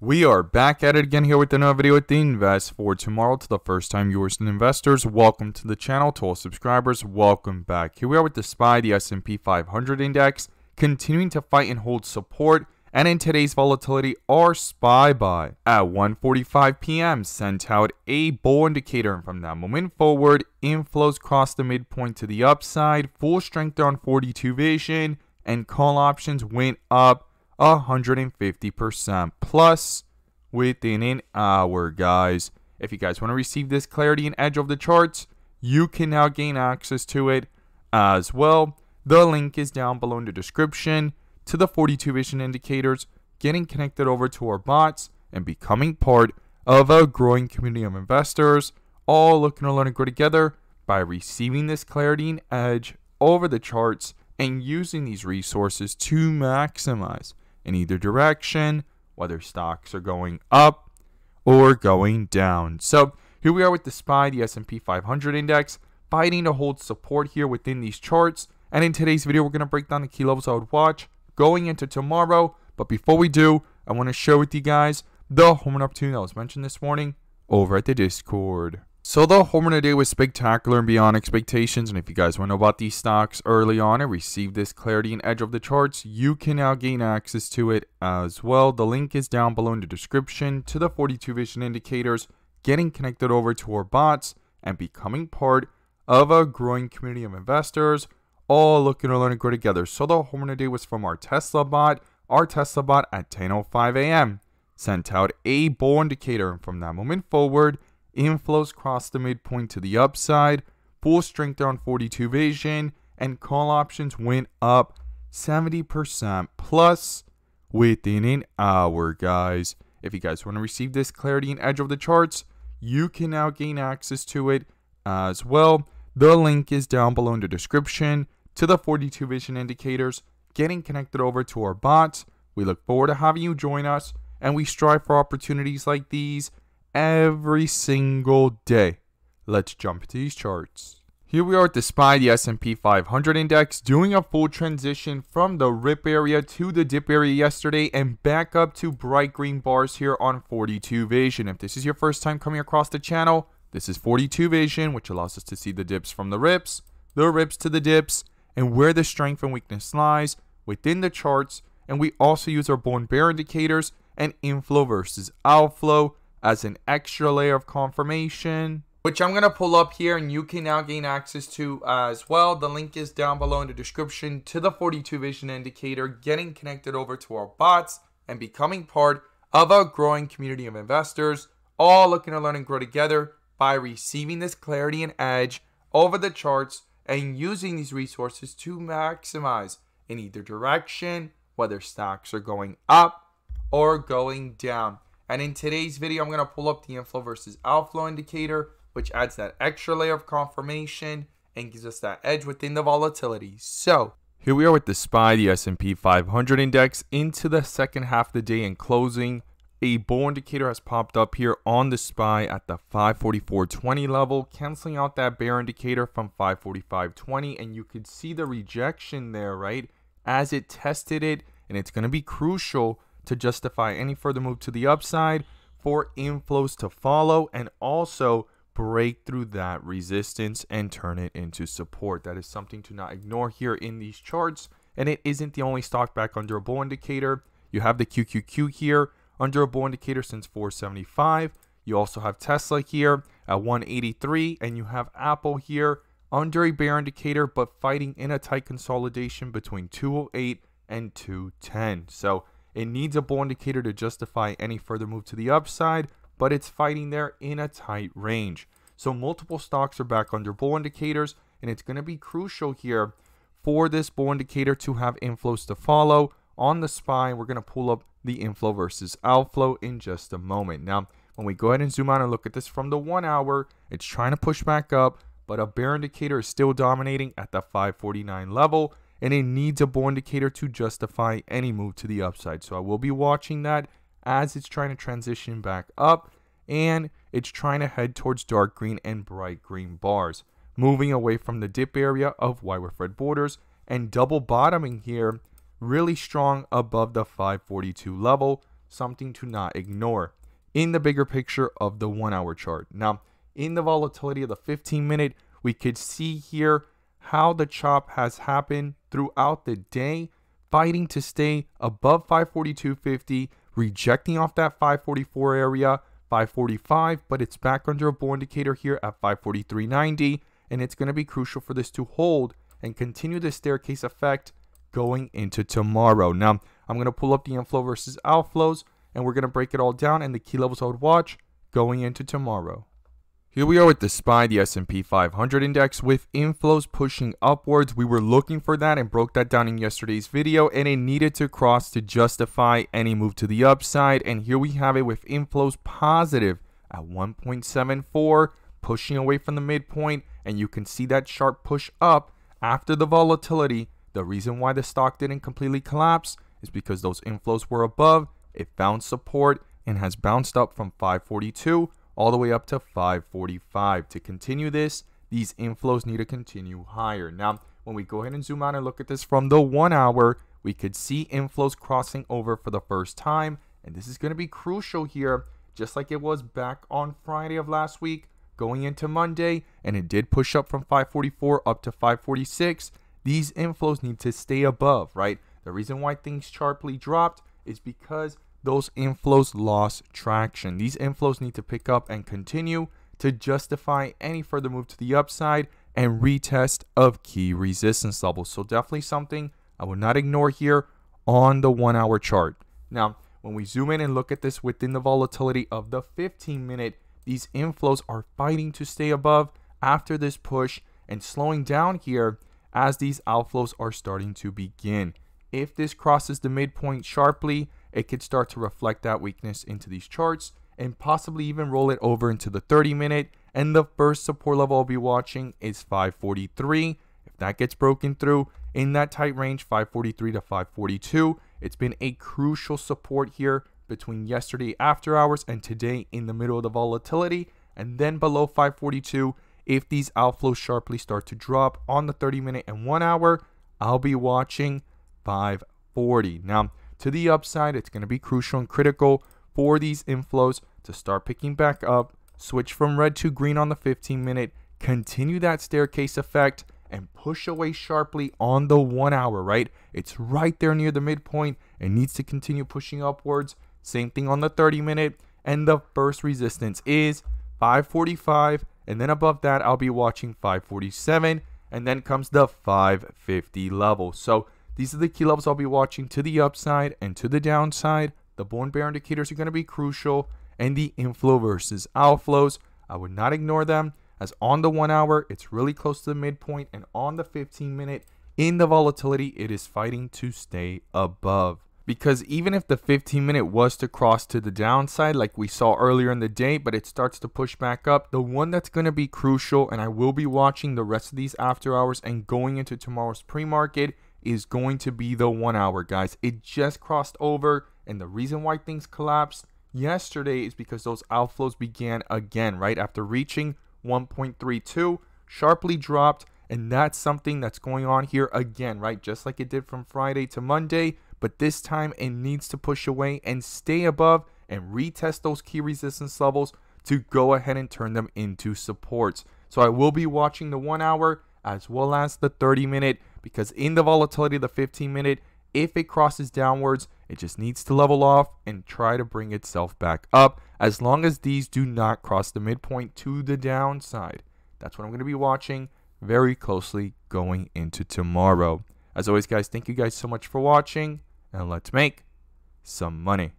We are back at it again here with another video at the Invest for Tomorrow. To the first time viewers and investors, welcome to the channel. To all subscribers, welcome back. Here we are with the SPY, the S&P 500 index, continuing to fight and hold support. And in today's volatility, our SPY buy at 1:45 p.m. sent out a bull indicator. And from that moment forward, inflows crossed the midpoint to the upside, full strength on 42 Vision, and call options went up 150% plus within an hour, guys. If you guys want to receive this clarity and edge of the charts, you can now gain access to it as well. The link is down below in the description to the 42 Vision indicators, getting connected over to our bots and becoming part of a growing community of investors, all looking to learn and grow together by receiving this clarity and edge over the charts and using these resources to maximize in either direction, whether stocks are going up or going down. So here we are with the SPY, the S&P 500 index, fighting to hold support here within these charts. And in today's video, we're going to break down the key levels I would watch going into tomorrow. But before we do, I want to share with you guys the home run opportunity that was mentioned this morning over at the Discord. So the home run today was spectacular and beyond expectations, and if you guys want to know about these stocks early on and receive this clarity and edge of the charts, you can now gain access to it as well. The link is down below in the description to the 42 Vision indicators, getting connected over to our bots and becoming part of a growing community of investors, all looking to learn and grow together. So the home run today was from our Tesla bot. Our Tesla bot at 10:05 a.m. sent out a bull indicator, and from that moment forward, inflows crossed the midpoint to the upside, full strength on 42 Vision, and call options went up 70% plus within an hour, guys. If you guys want to receive this clarity and edge of the charts, you can now gain access to it as well. The link is down below in the description to the 42 Vision indicators, getting connected over to our bots. We look forward to having you join us, and we strive for opportunities like these every single day. Let's jump into these charts. Here we are at the SPY, the S&P 500 index, doing a full transition from the rip area to the dip area yesterday and back up to bright green bars here on 42 Vision. If this is your first time coming across the channel, this is 42 Vision, which allows us to see the dips from the rips to the dips, and where the strength and weakness lies within the charts. And we also use our bull and bear indicators and inflow versus outflow as an extra layer of confirmation, which I'm going to pull up here and you can now gain access to as well. The link is down below in the description to the 42 Vision indicator, getting connected over to our bots and becoming part of a growing community of investors, all looking to learn and grow together by receiving this clarity and edge over the charts and using these resources to maximize in either direction, whether stocks are going up or going down. And in today's video, I'm going to pull up the inflow versus outflow indicator, which adds that extra layer of confirmation and gives us that edge within the volatility. So here we are with the SPY, the S&P 500 index, into the second half of the day and closing. A bull indicator has popped up here on the SPY at the 544.20 level, canceling out that bear indicator from 545.20. And you could see the rejection there, right, as it tested it. And it's going to be crucial to justify any further move to the upside for inflows to follow and also break through that resistance and turn it into support. That is something to not ignore here in these charts. And it isn't the only stock back under a bull indicator. You have the QQQ here under a bull indicator since 475. You also have Tesla here at 183, and you have Apple here under a bear indicator but fighting in a tight consolidation between 208 and 210. So it needs a bull indicator to justify any further move to the upside, but it's fighting there in a tight range. So multiple stocks are back under bull indicators, and it's going to be crucial here for this bull indicator to have inflows to follow on the SPY. We're going to pull up the inflow versus outflow in just a moment. Now, when we go ahead and zoom out and look at this from the 1 hour, it's trying to push back up, but a bear indicator is still dominating at the 549 level. And it needs a bull indicator to justify any move to the upside. So I will be watching that as it's trying to transition back up. And it's trying to head towards dark green and bright green bars, moving away from the dip area of wide with red borders and double bottoming here really strong above the 542 level. something to not ignore in the bigger picture of the 1 hour chart. Now, in the volatility of the 15-minute, we could see here how the chop has happened throughout the day, fighting to stay above 542.50, rejecting off that 544 area, 545, but it's back under a bull indicator here at 543.90, and it's going to be crucial for this to hold and continue the staircase effect going into tomorrow. Now, I'm going to pull up the inflow versus outflows, and we're going to break it all down and the key levels I would watch going into tomorrow. Here we are with the SPY, the S&P 500 index, with inflows pushing upwards. We were looking for that and broke that down in yesterday's video, and it needed to cross to justify any move to the upside. And here we have it with inflows positive at 1.74, pushing away from the midpoint, and you can see that sharp push up after the volatility. The reason why the stock didn't completely collapse is because those inflows were above. It found support and has bounced up from 542 all the way up to 545. To continue this, these inflows need to continue higher. Now, when we go ahead and zoom out and look at this from the 1 hour, we could see inflows crossing over for the first time. And this is going to be crucial here, just like it was back on Friday of last week, going into Monday, and it did push up from 544 up to 546. These inflows need to stay above, right? The reason why things sharply dropped is because those inflows lost traction. These inflows need to pick up and continue to justify any further move to the upside and retest of key resistance levels. So definitely something I would not ignore here on the 1 hour chart. Now, when we zoom in and look at this within the volatility of the 15-minute, these inflows are fighting to stay above after this push and slowing down here as these outflows are starting to begin. If this crosses the midpoint sharply, it could start to reflect that weakness into these charts and possibly even roll it over into the 30-minute. And the first support level I'll be watching is 543. If that gets broken through in that tight range, 543 to 542, it's been a crucial support here between yesterday after hours and today in the middle of the volatility. And then below 542, if these outflows sharply start to drop on the 30-minute and 1 hour, I'll be watching 540. Now, to the upside, it's going to be crucial and critical for these inflows to start picking back up, switch from red to green on the 15-minute, continue that staircase effect, and push away sharply on the 1 hour, right? It's right there near the midpoint and needs to continue pushing upwards. Same thing on the 30-minute, and the first resistance is 545, and then above that, I'll be watching 547, and then comes the 550 level. So these are the key levels I'll be watching to the upside and to the downside. The bull and bear indicators are going to be crucial, and the inflow versus outflows, I would not ignore them, as on the 1 hour, it's really close to the midpoint, and on the 15-minute, in the volatility, it is fighting to stay above. Because even if the 15-minute was to cross to the downside like we saw earlier in the day, but it starts to push back up, the one that's going to be crucial, and I will be watching the rest of these after hours and going into tomorrow's pre-market, is going to be the 1 hour, guys. It just crossed over, and the reason why things collapsed yesterday is because those outflows began again, right? After reaching 1.32, sharply dropped, and that's something that's going on here again, right? Just like it did from Friday to Monday, but this time it needs to push away and stay above and retest those key resistance levels to go ahead and turn them into supports. So I will be watching the 1 hour as well as the 30-minute, because in the volatility of the 15-minute, if it crosses downwards, it just needs to level off and try to bring itself back up, as long as these do not cross the midpoint to the downside. That's what I'm going to be watching very closely going into tomorrow. As always, guys, thank you guys so much for watching, and let's make some money.